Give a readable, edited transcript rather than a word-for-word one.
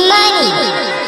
money.